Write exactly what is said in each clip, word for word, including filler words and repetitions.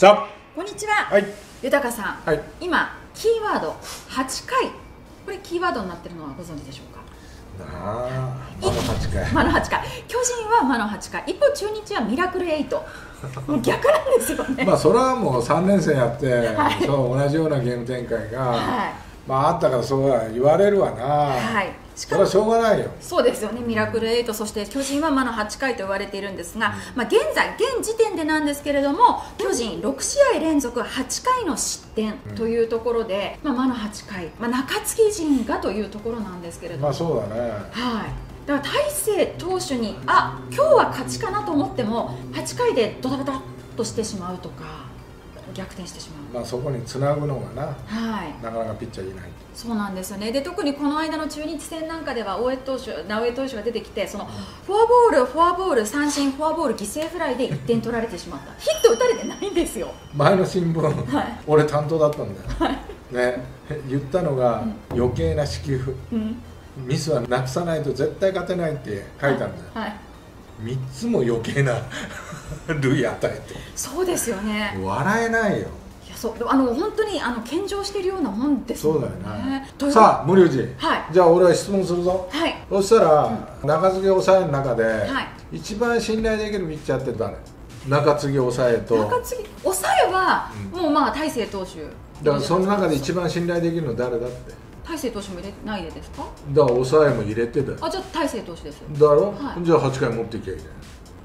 ザこんにちは、はい、豊さん、はい、今キーワードはちかい、これキーワードになってるのはご存知でしょうか。ああ、魔のはちかい、魔のはちかい、巨人は魔のはちかい、一方中日はミラクルはち、もう逆なんですよね。まあそれはもうさんねんせんやって、はい、そう同じようなゲーム展開が、はい、まああったからそうは言われるわな、はい、しかもしょうがないよ。そうですよね、ミラクルはち、そして巨人は魔のはちかいと言われているんですが、うん、まあ現在、現時点でなんですけれども、巨人ろくしあいれんぞくはちかいの失点というところで、うん、まあ魔のはちかい、まあ、中継ぎ陣がというところなんですけれども、まあそうだね、はい、だから大勢投手に、あ、今日は勝ちかなと思っても、はちかいでドタバタっとしてしまうとか。逆転してしまう。まあそこにつなぐのがな、はい、なかなかピッチャーいない。そうなんですよね。で、特にこの間の中日戦なんかでは大江投手、直江投手が出てきて、そのフォアボール、フォアボール、三振、フォアボール、犠牲フライでいってん取られてしまったヒット打たれてないんですよ。前の新聞、はい、俺担当だったんだよ、はい、ね、言ったのが、うん、余計な支給、うん、ミスはなくさないと絶対勝てないって書いたんだよ、はいはい、みっつも余計な類与えて。そうですよね、笑えないよ。いや、そう、あの本当にあの献上してるようなもんですよね。そうだよね。というさあ森内、はい、じゃあ俺は質問するぞ、はい、そしたら、うん、中継ぎ抑えの中で、はい、一番信頼できるピッチャーって誰？中継ぎ抑えと中継ぎ抑えは、うん、もうまあ大勢投手だから、その中で一番信頼できるの誰だって。大勢投手も入れないでですか？だから抑えも入れてだよ。あ、じゃあ大勢投手ですだろ、はい、じゃあはちかい持っていきゃいけない。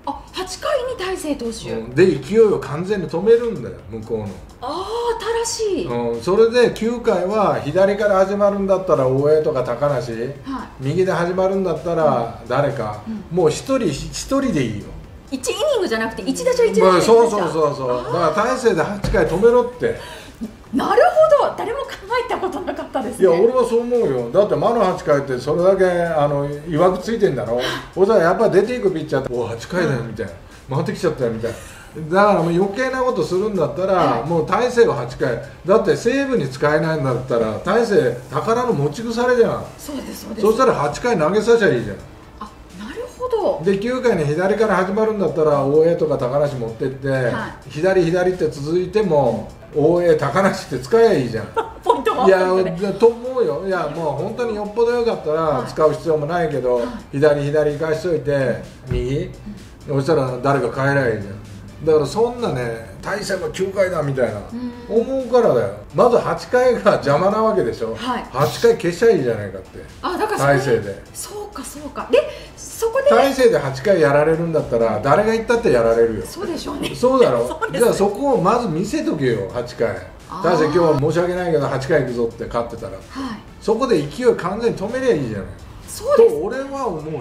あ、はちかいに大勢投手、うん、で勢いを完全に止めるんだよ、向こうの。ああ、新しい、うん、それできゅうかいは左から始まるんだったら大江とか高梨、はい、右で始まるんだったら誰か、うん、もう一人一人でいいよ。いちイニングじゃなくていち打者いち打者でいいんですか？そうそうそうそう、だから大勢ではちかい止めろって。なるほど、誰も考えたことなかったですね。いや、俺はそう思うよ。だって魔のはちかいってそれだけあのいわくついてんだろ。俺はやっぱ出ていくピッチャーって、おはちかいだよみたいな、回ってきちゃったよみたいな。だからもう余計なことするんだったら、はい、もう大勢ははちかいだって西武に使えないんだったら大勢宝の持ち腐れじゃん。そうですそうです。そしたらはちかい投げさせりゃいいじゃん。あ、なるほど。できゅうかいに左から始まるんだったら大江とか高梨持ってって、はい、左左って続いても、うん、大江、高梨って使えばいいじゃん。ポイントもいやと思うよ。いや、もう本当によっぽどよかったら使う必要もないけど、はい、左左行かしといて右、うん、そしたら誰か変えられるじゃん。だからそんなね、大勢がきゅうかいだみたいな思うからだよ。まずはちかいが邪魔なわけでしょ、はい、はちかい消しちゃいいじゃないかって。あ、だから大勢で、そうかそうか。でそこで大勢ではちかいやられるんだったら誰が言ったってやられるよ。そうでしょうね。そうだろう。じゃあそこをまず見せとけよ、はちかい。大勢今日は申し訳ないけどはちかい行くぞって勝ってたら、はい、そこで勢い完全に止めりゃいいじゃない。そうですと俺は思うよ。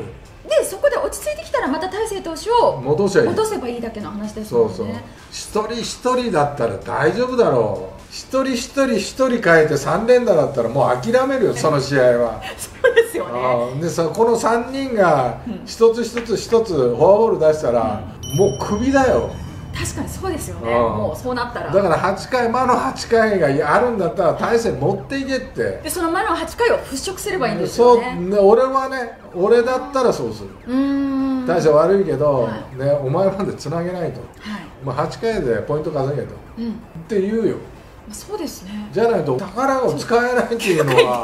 でそこで落ち着いてきたらまた大勢投手を戻せばいいだけの話ですもんね。そうそう、一人一人だったら大丈夫だろう。一人一人一人変えてさん連打だったらもう諦めるよ、その試合は。そうですよね。でさ、このさんにんが一つ一つ一つフォアボール出したら、うん、もうクビだよ。確かにそうですよね、もうそうなったら。だからはちかい、魔のはちかいがあるんだったら大勢持っていけって。でその魔のはちかいを払拭すればいいんですよね。そう、俺はね、俺だったらそうする。大勢悪いけど、はい、ね、お前までつなげないと、はい、もうはちかいでポイント稼げと、うん、って言うよ。そうですね。じゃないと宝を使えないっていうのは、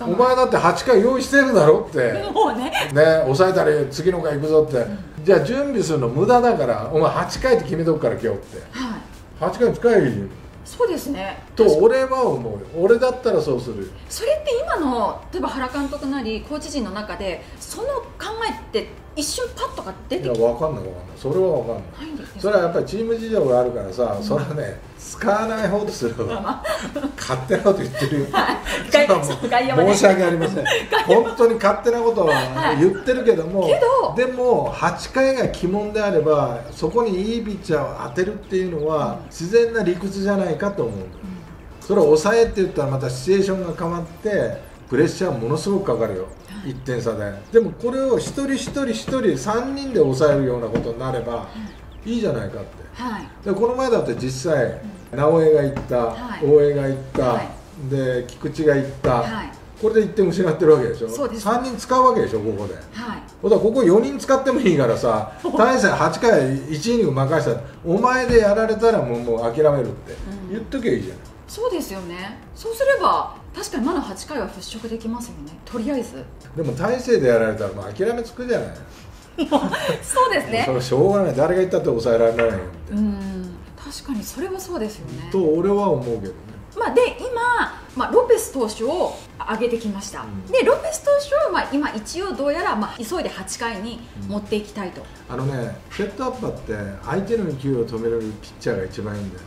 お前だってはちかい用意してるだろって。もうね、ね、抑えたり次の回行くぞって、うん、じゃあ準備するの無駄だからお前はちかいって決めとくから今日って、はい、はちかい使えばいいよ。そうですねと俺は思うよ。俺だったらそうするよ。それって今の例えば原監督なりコーチ陣の中でその考えって一瞬パッとか出てきて。いや、分かんない分かんない、それは分かんない、はい、それはやっぱりチーム事情があるからさ、うん、それはね、使わない方とすれば勝手なこと言ってるよ、はい、申し訳ありません本当に勝手なことは言ってるけども、はい、けどでもはちかいが鬼門であればそこにいいピッチャーを当てるっていうのは自然な理屈じゃないかと思う、うん、それを抑えって言ったらまたシチュエーションが変わってプレッシャーものすごくかかるよ、いってんさで。でもこれを一人一人一人さんにんで抑えるようなことになればいいじゃないかって、はい、でこの前だって実際直江が行った、はい、大江が行った、はい、で菊池が行った、はい、これでいってん失ってるわけでしょ。そうです。さんにん使うわけでしょ、ここで。はい。ほら、ここよにん使ってもいいからさ、大勢はちかいいちイニング任せたら、お前でやられたらもう、もう諦めるって言っときゃいいじゃない。そうですよね。そうすれば確かにまだはちかいは払拭できますよね、とりあえず。でも大勢でやられたらもう諦めつくじゃない。そうですね。それしょうがない、誰が言ったって抑えられないよみたいな。うん、確かにそれはそうですよねと俺は思うけどね。まあで今、まあ、ロペス投手を上げてきました、うん、でロペス投手はまあ今一応どうやらまあ急いではちかいに持っていきたいと、うん、あのね、セットアッパーって相手の勢いを止めるピッチャーが一番いいんだよ。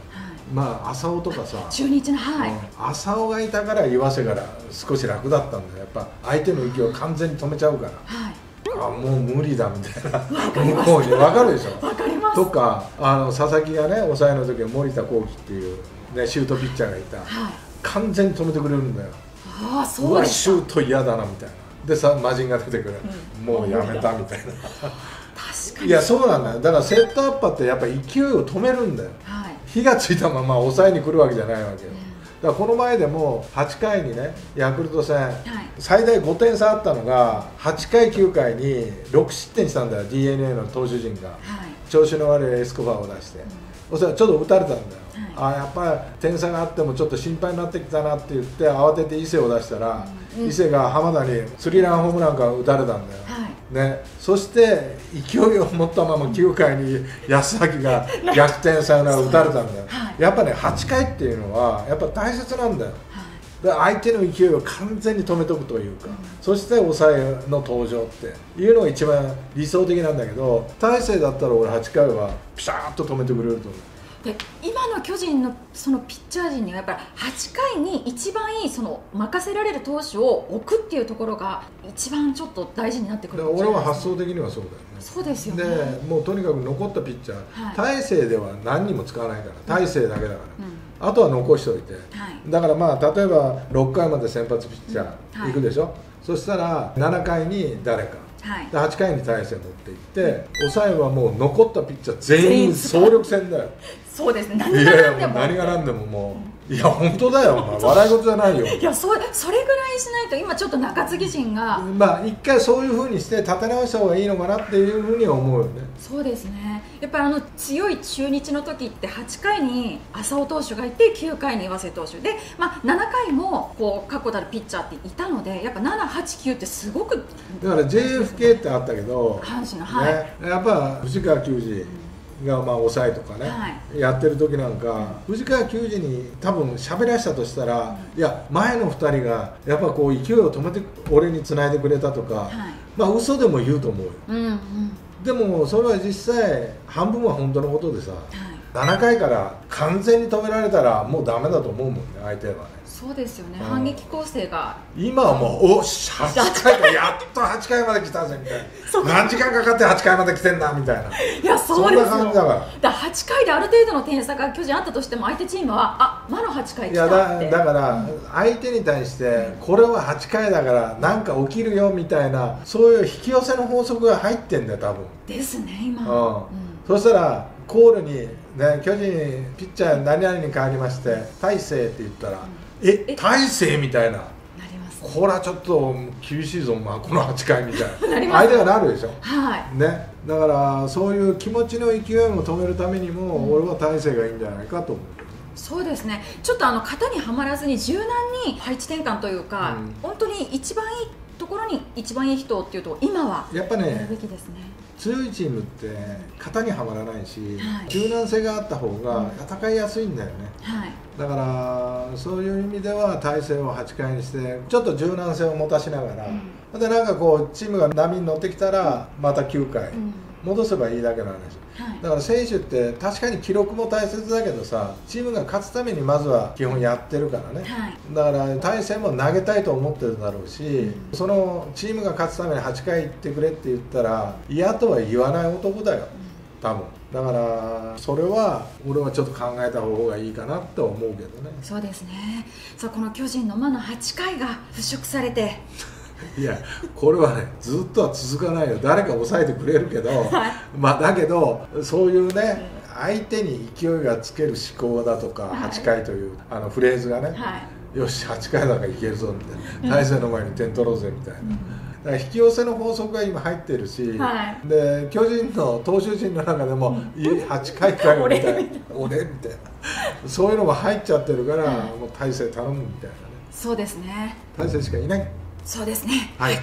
まあ浅尾とかさ、中日の、はい、浅尾がいたから岩瀬から少し楽だったんだよ。やっぱ相手の勢いを完全に止めちゃうから、はい、あもう無理だみたいな、向こうに分かるでしょ。分かります。とかあの佐々木がね抑えの時は森田幸輝っていう、ね、シュートピッチャーがいた、はい、完全に止めてくれるんだよ。ああそうですか。うわシュート嫌だなみたいな、でさ魔人が出てくる、うん、もうやめたみたいな。確かにいやそうなんだよ。だからセットアッパーってやっぱ勢いを止めるんだよ、はい、火がついたまま抑えに来るわけじゃないわけよ、ね、だからこの前でもはちかいにねヤクルト戦、はい、最大ごてん差あったのがはちかいきゅうかいにろくしってんしたんだよ ディーエヌエー の投手陣が、はい、調子の悪いエスコバーを出して、うん、そしたらちょっと打たれたんだよ、はい、あやっぱり点差があってもちょっと心配になってきたなって言って慌てて伊勢を出したら、うん、伊勢が浜田にスリーランホームランから打たれたんだよ、はいね、そして勢いを持ったままきゅうかいに安崎が逆転サヨナラ打たれたんだよ。やっぱねはちかいっていうのはやっぱ大切なんだよ。で相手の勢いを完全に止めとくというか、そして抑えの登場っていうのが一番理想的なんだけど、大勢だったら俺はちかいはピシャーッと止めてくれると思う。で今の巨人のそのピッチャー陣にはやっぱりはちかいに一番いいその任せられる投手を置くっていうところが一番ちょっと大事になってくる。俺は発想的にはそうだよね。そうですよね。でもうとにかく残ったピッチャー、大勢では何にも使わないから、大勢だけだから、うん、あとは残しておいて、はい、だからまあ例えばろっかいまで先発ピッチャー行くでしょ、うんはい、そしたらななかいに誰か。はい、はちかいに大勢持っていって、抑えはもう残ったピッチャー全員総力戦だよ。そうですね。何がなんでも。いやいやもう何がなんでももう、いや本当だよ、まあ、笑い事じゃないよ。いやそ、それぐらいしないと今ちょっと中継ぎ陣が。まあ一回そういうふうにして立て直した方がいいのかなっていうふうには思うよね。そうですね。やっぱりあの強い中日の時ってはちかいに浅尾投手がいてきゅうかいに岩瀬投手で、まあ、ななかいもこう確固たるピッチャーっていたのでやっぱなな、はち、きゅうってすごくだから ジェイエフケー ってあったけど阪神の、はいね、やっぱ藤川球児がまあ抑えとかね、はい、やってる時なんか、うん、藤川球児に多分喋らしたとしたら、うん、いや前のふたりがやっぱこう勢いを止めて俺につないでくれたとか、はい、まあ嘘でも言うと思うよ。うん、うん、でもそれは実際半分は本当のことでさ、はい、ななかいから完全に止められたらもうダメだと思うもんね、相手はね。そうですよね、反撃構成が今はもうおっしゃはちかいかやっとはちかいまで来たぜみたいな何時間かかってはちかいまで来てんだみたいないやそうですよ、そんな感じだからだからはちかいである程度の点差が巨人あったとしても相手チームはあまだはちかい来たって。いや だ, だから相手に対してこれははちかいだからなんか起きるよみたいなそういう引き寄せの法則が入ってんだよ多分ですね今、うんうん、そしたらコールに、ね、巨人ピッチャー何々に変わりまして大勢って言ったら、うん、え大勢みたいななります、ね、これはちょっと厳しいぞ、まあ、このはちかいみたい な, なります、ね、相手がなるでしょ、はいね、だからそういう気持ちの勢いも止めるためにも、うん、俺は大勢がいいんじゃないかと思う。そうですね、ちょっとあの型にはまらずに柔軟に配置転換というか、うん、本当に一番いいところに一番いい人っていうと今はやっぱね強いチームって型にはまらないし、はい、柔軟性があった方が戦いやすいんだよね、はい、だからそういう意味では体勢をはちかいにしてちょっと柔軟性を持たしながら、うん、でなんかこうチームが波に乗ってきたらまたきゅうかい戻せばいいだけの話、はい、だから選手って確かに記録も大切だけどさチームが勝つためにまずは基本やってるからね、はい、だから対戦も投げたいと思ってるだろうし、うん、そのチームが勝つためにはちかい行ってくれって言ったら嫌とは言わない男だよ多分。だからそれは俺はちょっと考えた方がいいかなと思うけどね。そうですね。さあこの巨人の魔のはちかいが払拭されていやこれはねずっとは続かないよ。誰か抑えてくれるけど、はい、まあだけどそういうね、うん、相手に勢いがつける思考だとか、はい、はちかいというあのフレーズがね、はい、よしはちかいなんかいけるぞみたいな、大勢の前に点取ろうぜみたいな、うん、だから引き寄せの法則が今入ってるし、はい、で巨人の投手陣の中でも「いやはちかいかよ」みたいな「俺」みたいなそういうのも入っちゃってるから、はい、もう大勢頼むみたいなね。そうですね、大勢しかいない。そうですね、はい。